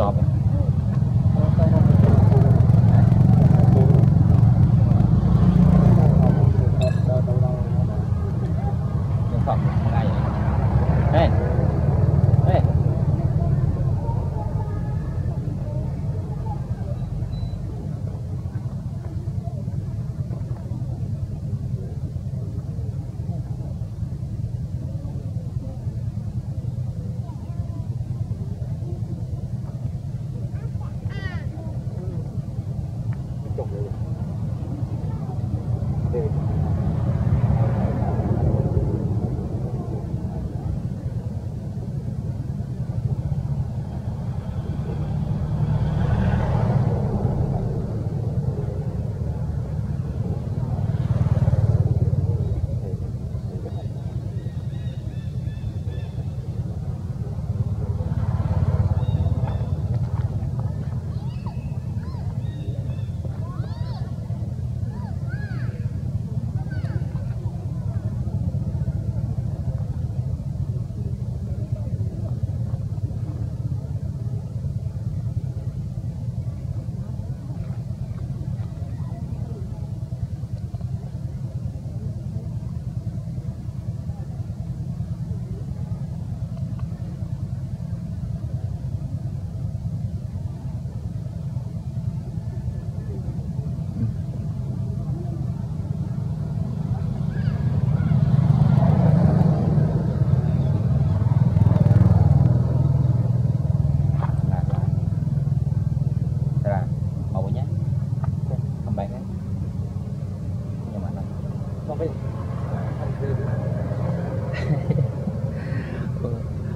job.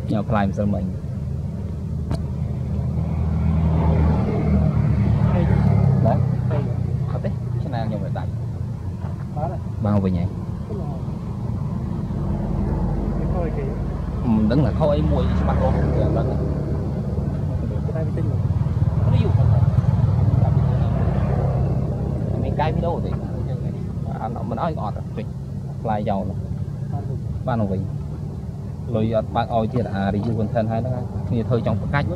Nhau climb sao mình đấy thật đấy chứ nào nhau người tặng bao về nhảy đứng là khói mùi mặt luôn ví dụ mình cái video thì mình nói ngọt tuyệt lại dầu ban đầu mình lôi bạn oi thì là review content hay đó thì thôi trong một cách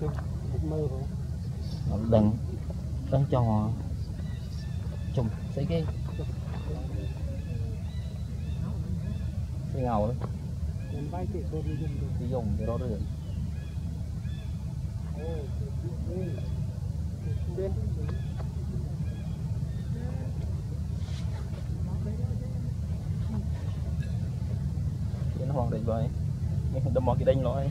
đừng đang cho chồng xây cái xây ngầu đấy đi dùng cái đó được đến hoàng định vậy nhưng đâm vào cái đinh rồi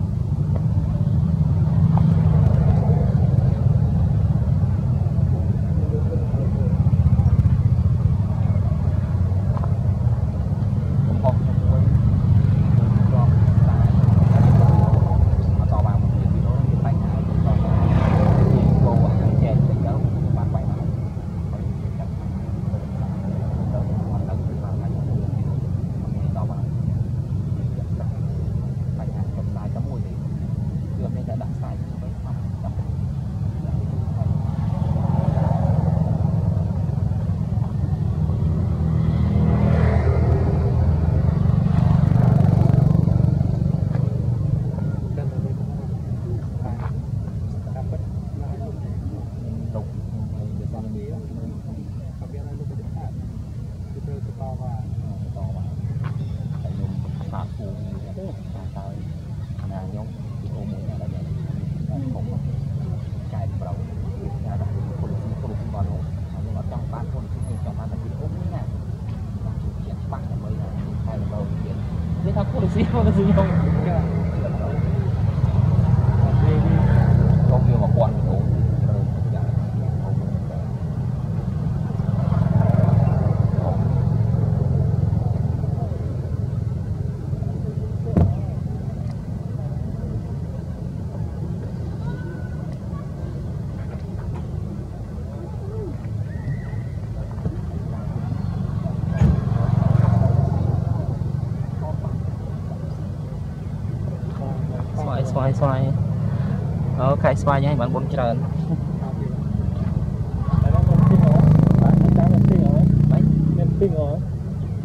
khai xoay nha bạn bông trơn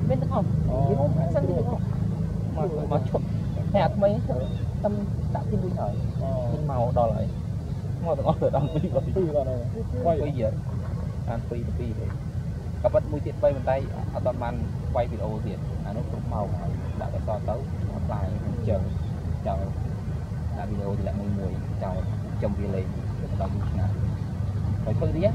bên không mà chụp hạt mấy tâm đã tin vui thời màu đỏ lại ngồi ngó cửa đồng đi quay bây giờ ăn phi phi các bạn mũi tiện bay bên tay ở toàn màn quay video tiền nó cũng màu đã có to tới lại chờ chờ đã video thì lại mùi mùi chào trong vi lì đồng nào phải phơi đi á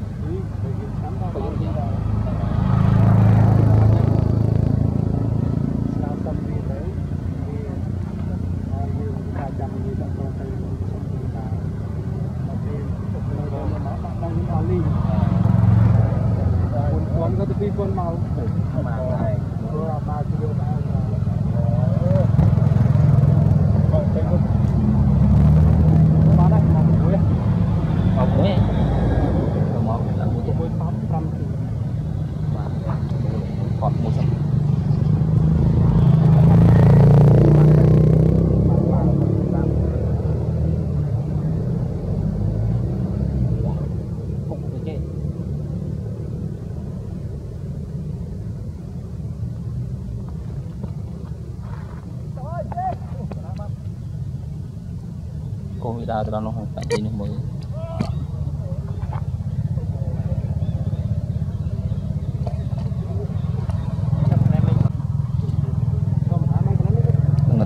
đã từ nó không phải gì nữa mới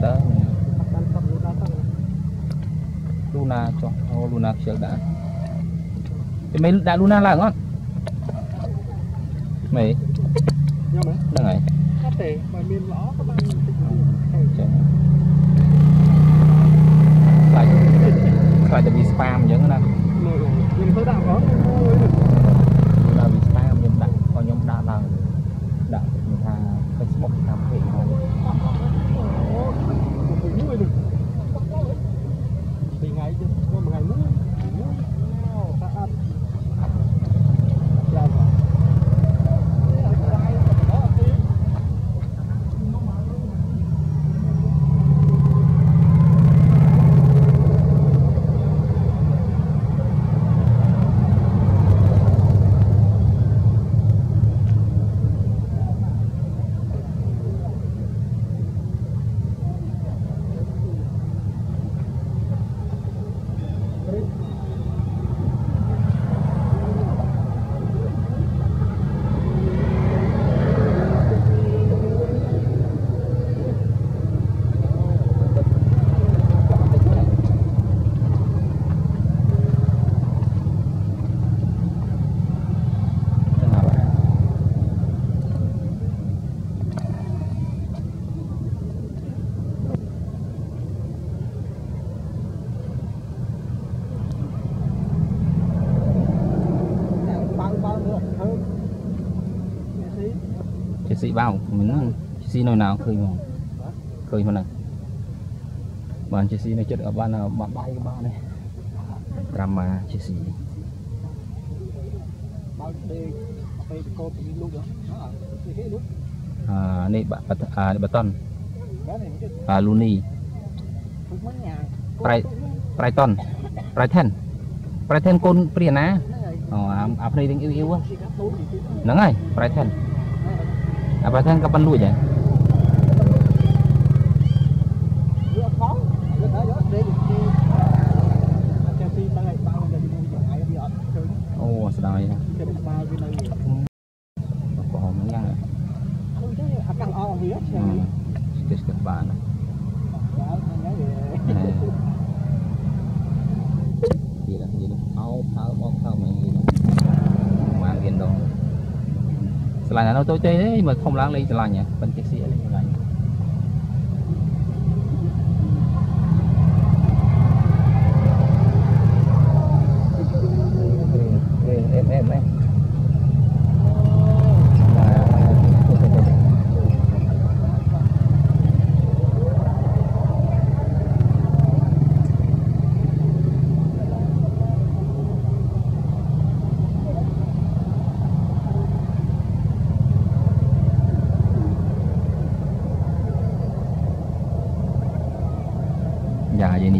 đó Luna cho Luna chiều đã cái mấy đã Luna là ngon mấy là ngày phải là bị spam giống đó nhưng tôi đã có là bị spam nhưng đặt có nhóm đã là đặt người ta Facebook làm việc thôi thì ngày chứ có một ngày nữa ta ăn làm rồi cái gì bao mình gì nào nào khơi mà khơi mà này bạn chỉ này chết ở ban nào bạn bay cái bao này drama chỉ gì này baton luni Brighton Brighton Brighton con Brian á apa nih yang iu iu nengai Brighton apa Brighton kapan lu ya oh sedang ya bohongnya akan orang dia sedikit kerbau là nó tôi chơi đấy mà không láng lên là nhỉ bên kia xịa lên là nhỉ vậy đi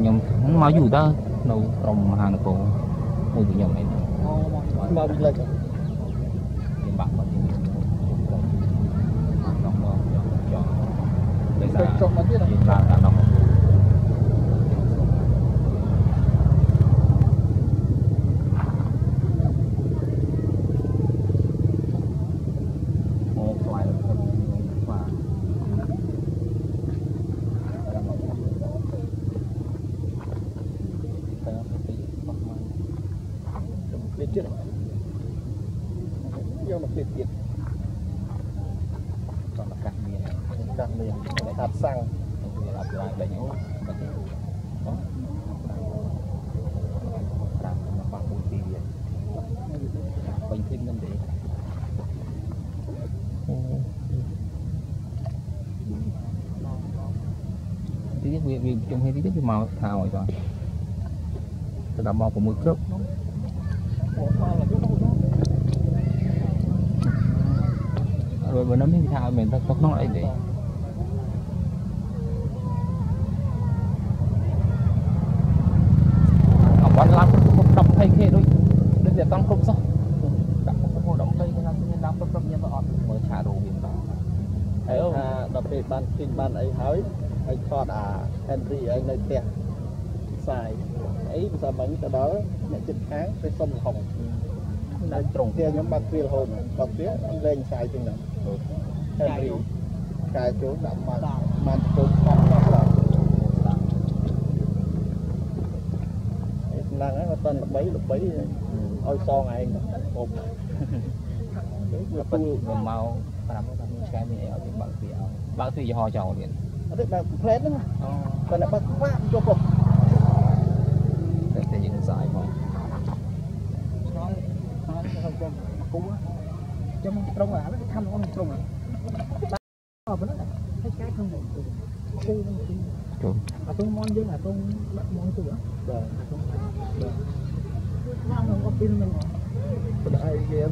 nhom mau dù ta nấu trồng hàng cổ mùi của nhom này mà bị lệch bạn còn gì nữa vì trong khi tiết màu thảo rồi toàn đảm bảo của mùi cướp rồi vừa nấm đi thảo mình ta có nó lại để học quán lắm không đọc thay kia đôi đôi giờ tăng không sao đọc không có động cây cái làm cái làm rất nhiều bọn mới trả đồ biển đó thấy không đọc về ban trên ban ấy hái anh thoát à Henry anh nơi kia xài ấy giờ mình từ đó nhận chừng tháng tới sông Hồng anh trồng kia nhóm bạc tiêu hồn bạc tuyết anh lên xài chừng nào Henry cài chỗ đậm mà chỗ không có là đang ấy mà tên lúc bấy ôi so ngày một lúc bấy màu làm cái cái này ở trên bạc tiêu cho họ chầu liền đấy là plate đó còn là bạc phá cho cục để những dài mà cú á trong trong là nó thăm con trong này cái không cú tôi món dưới là tôi đặt món tôi á rồi không có pin mình đây kia